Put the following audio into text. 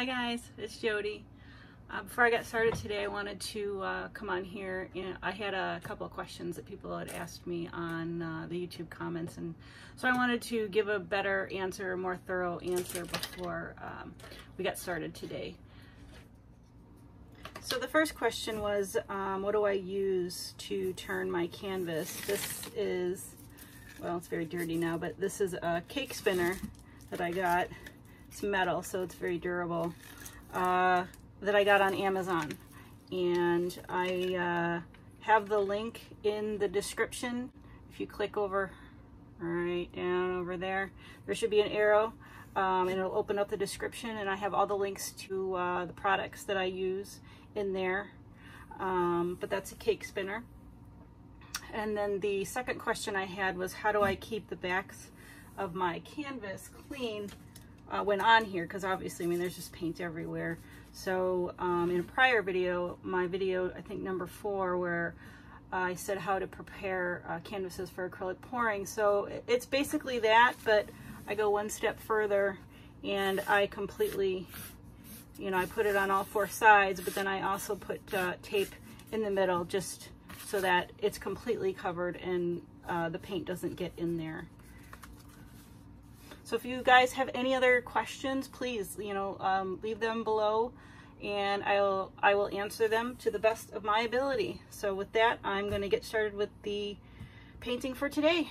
Hi guys, it's Jody. Before I got started today, I wanted to come on here, and I had a couple of questions that people had asked me on the YouTube comments, and so I wanted to give a better answer, a more thorough answer before we got started today. So the first question was, what do I use to turn my canvas? This is, well, it's very dirty now, but this is a cake spinner that I got. It's metal, so it's very durable, that I got on Amazon, and I have the link in the description. If you click over right down over there, there should be an arrow, and it'll open up the description, and I have all the links to the products that I use in there. But that's a cake spinner. And then the second question I had was, how do I keep the backs of my canvas clean when on here, because obviously, I mean, there's just paint everywhere. So in a prior video, my video, I think number 4, where I said how to prepare canvases for acrylic pouring. So it's basically that, but I go one step further, and I completely, you know, I put it on all 4 sides, but then I also put tape in the middle, just so that it's completely covered and the paint doesn't get in there. So if you guys have any other questions, please, you know, leave them below, and I will answer them to the best of my ability. So with that, I'm going to get started with the painting for today.